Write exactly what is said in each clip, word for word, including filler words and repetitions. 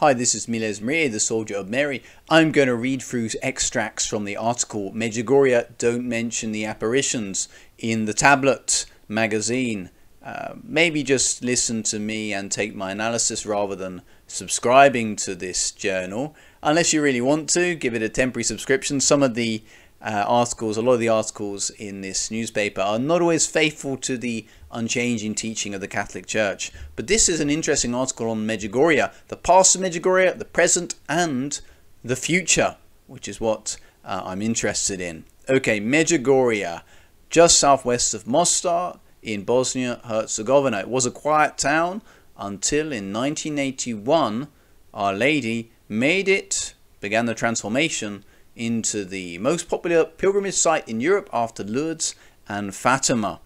Hi, this is Miles Mariae, the Soldier of Mary. I'm going to read through extracts from the article Međugorje Don't Mention the Apparitions in The Tablet magazine. Uh, maybe just listen to me and take my analysis rather than subscribing to this journal. Unless you really want to, give it a temporary subscription. Some of the uh, articles, a lot of the articles in this newspaper are not always faithful to the unchanging teaching of the Catholic Church. But this is an interesting article on Međugorje, the past of Međugorje, the present and the future, which is what uh, I'm interested in. Okay, Međugorje, just southwest of Mostar in Bosnia Herzegovina. It was a quiet town until in nineteen eighty-one, Our Lady made it, began the transformation into the most popular pilgrimage site in Europe after Lourdes and Fatima.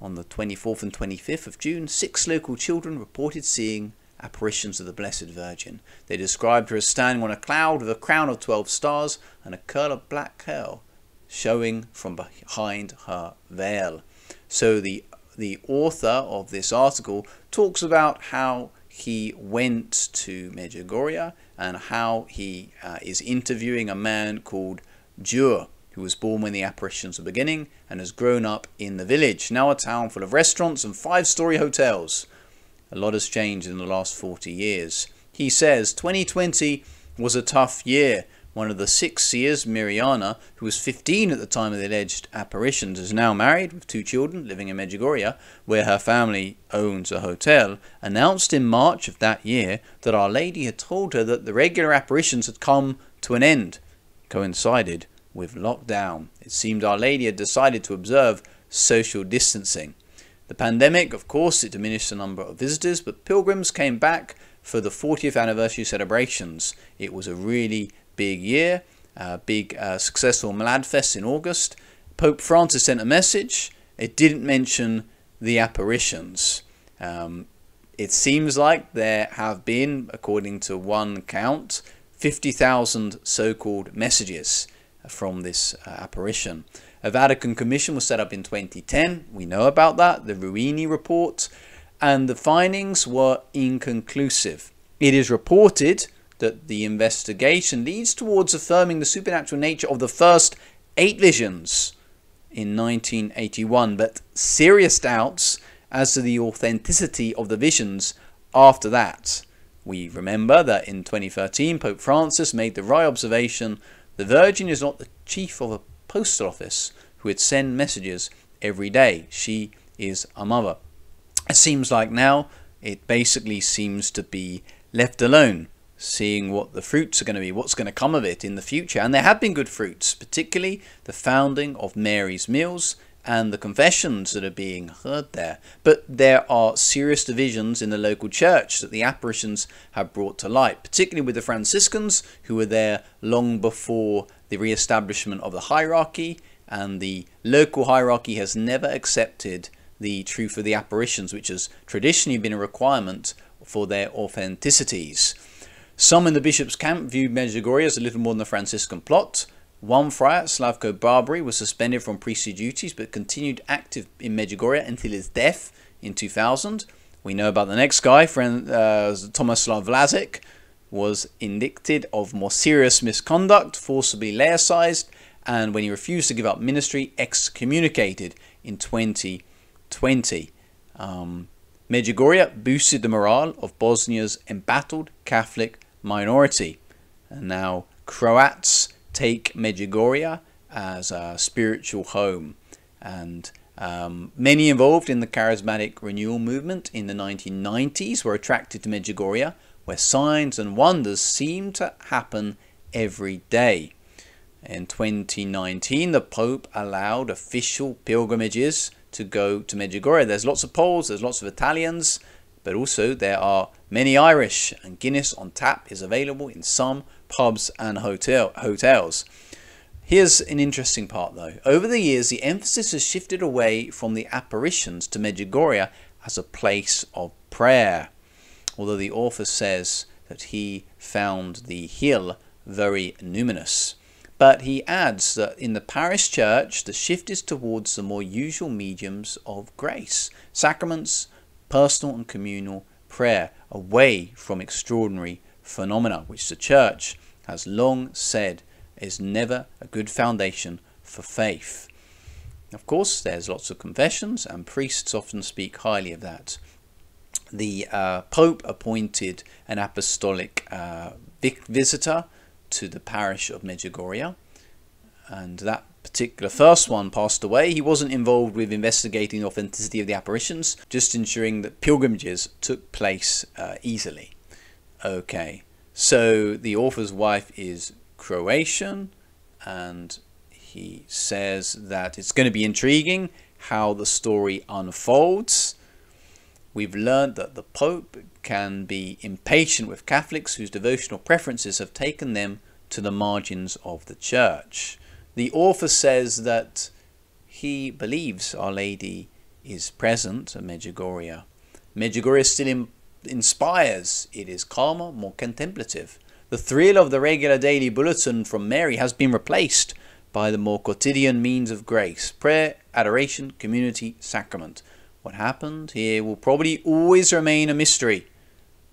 On the twenty-fourth and twenty-fifth of June, six local children reported seeing apparitions of the Blessed Virgin. They described her as standing on a cloud with a crown of twelve stars and a curl of black hair showing from behind her veil. So the, the author of this article talks about how he went to Međugorje and how he uh, is interviewing a man called Jure, who was born when the apparitions were beginning and has grown up in the village, now a town full of restaurants and five-story hotels. A lot has changed in the last forty years. He says twenty twenty was a tough year. One of the six seers, Miriana, who was fifteen at the time of the alleged apparitions, is now married with two children, living in Međugorje, where her family owns a hotel, announced in March of that year that Our Lady had told her that the regular apparitions had come to an end, coincided with lockdown. It seemed Our Lady had decided to observe social distancing. The pandemic, of course, it diminished the number of visitors, but pilgrims came back for the fortieth anniversary celebrations. It was a really big year, uh, big uh, successful MLADFest in August. Pope Francis sent a message. It didn't mention the apparitions. Um, it seems like there have been, according to one count, fifty thousand so-called messages from this uh, apparition. A Vatican commission was set up in twenty ten. We know about that, the Ruini report, and the findings were inconclusive. It is reported that the investigation leads towards affirming the supernatural nature of the first eight visions in nineteen eighty-one, but serious doubts as to the authenticity of the visions after that. We remember that in twenty thirteen, Pope Francis made the right observation: the Virgin is not the chief of a postal office who would send messages every day. She is a mother. It seems like now it basically seems to be left alone, seeing what the fruits are going to be, what's going to come of it in the future. And there have been good fruits, particularly the founding of Mary's Meals and the confessions that are being heard there. But there are serious divisions in the local church that the apparitions have brought to light, particularly with the Franciscans, who were there long before the re-establishment of the hierarchy, and the local hierarchy has never accepted the truth of the apparitions, which has traditionally been a requirement for their authenticities. Some in the bishop's camp viewed Međugorje as a little more than the Franciscan plot. One friar, Slavko Barbary, was suspended from priestly duties but continued active in Međugorje until his death in two thousand. We know about the next guy, friend, uh, Tomaslav Vlasic, was indicted of more serious misconduct, forcibly laicized, and when he refused to give up ministry, excommunicated in twenty twenty. Um, Međugorje boosted the morale of Bosnia's embattled Catholic minority, and now Croats take Međugorje as a spiritual home, and um, many involved in the charismatic renewal movement in the nineteen nineties were attracted to Međugorje, where signs and wonders seem to happen every day. In twenty nineteen, the Pope allowed official pilgrimages to go to Međugorje. There's lots of Poles, there's lots of Italians, but also there are many Irish, and Guinness on tap is available in some pubs and hotel hotels. Here's an interesting part though. Over the years, the emphasis has shifted away from the apparitions to Međugorje as a place of prayer, although the author says that he found the hill very numinous. But he adds that in the parish church, the shift is towards the more usual mediums of grace, sacraments, personal and communal prayer, away from extraordinary phenomena, which the Church has long said is never a good foundation for faith. Of course, there's lots of confessions, and priests often speak highly of that. The uh, Pope appointed an apostolic uh, visitor to the parish of Međugorje, and that particular first one passed away. He wasn't involved with investigating the authenticity of the apparitions, just ensuring that pilgrimages took place uh, easily. Okay, so the author's wife is Croatian, and he says that it's going to be intriguing how the story unfolds. We've learned that the Pope can be impatient with Catholics whose devotional preferences have taken them to the margins of the Church. The author says that he believes Our Lady is present at Međugorje. Međugorje still in inspires. It is calmer, more contemplative. The thrill of the regular daily bulletin from Mary has been replaced by the more quotidian means of grace: prayer, adoration, community, sacrament. What happened here will probably always remain a mystery,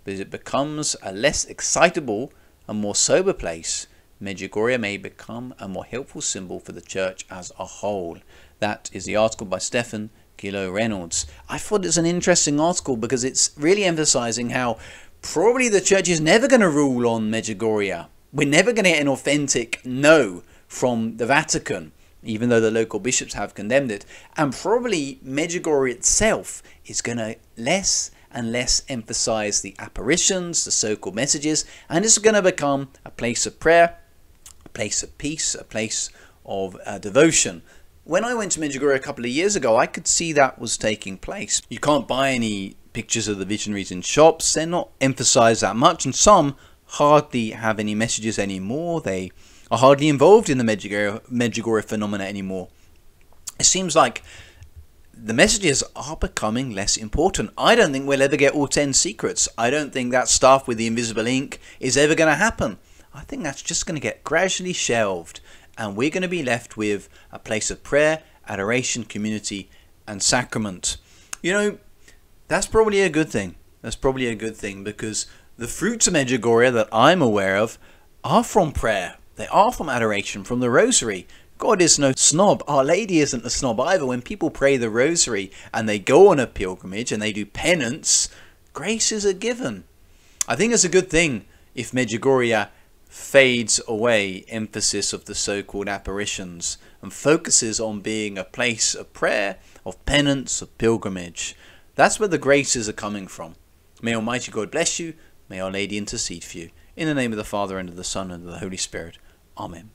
but as it becomes a less excitable and more sober place, Međugorje may become a more helpful symbol for the Church as a whole. That is the article by Stefan Gillow Reynolds. I thought it's an interesting article because it's really emphasizing how probably the Church is never going to rule on Međugorje. We're never going to get an authentic no from the Vatican, even though the local bishops have condemned it. And probably Međugorje itself is going to less and less emphasize the apparitions, the so-called messages, and it's going to become a place of prayer, a place of peace, a place of uh, devotion. When I went to Međugorje a couple of years ago, I could see that was taking place. You can't buy any pictures of the visionaries in shops. They're not emphasized that much, and some hardly have any messages anymore. They are hardly involved in the Međugorje, Međugorje phenomena anymore. It seems like the messages are becoming less important. I don't think we'll ever get all ten secrets. I don't think that stuff with the invisible ink is ever going to happen. I think that's just going to get gradually shelved, and we're going to be left with a place of prayer, adoration, community, and sacrament. You know, that's probably a good thing. That's probably a good thing, because the fruits of Međugorje that I'm aware of are from prayer. They are from adoration, from the rosary. God is no snob. Our Lady isn't a snob either. When people pray the rosary and they go on a pilgrimage and they do penance, grace is a given. I think it's a good thing if Međugorje fades away emphasis of the so-called apparitions and focuses on being a place of prayer, of penance, of pilgrimage. That's where the graces are coming from. May Almighty God bless you. May Our Lady intercede for you. In the name of the Father, and of the Son, and of the Holy Spirit. Amen.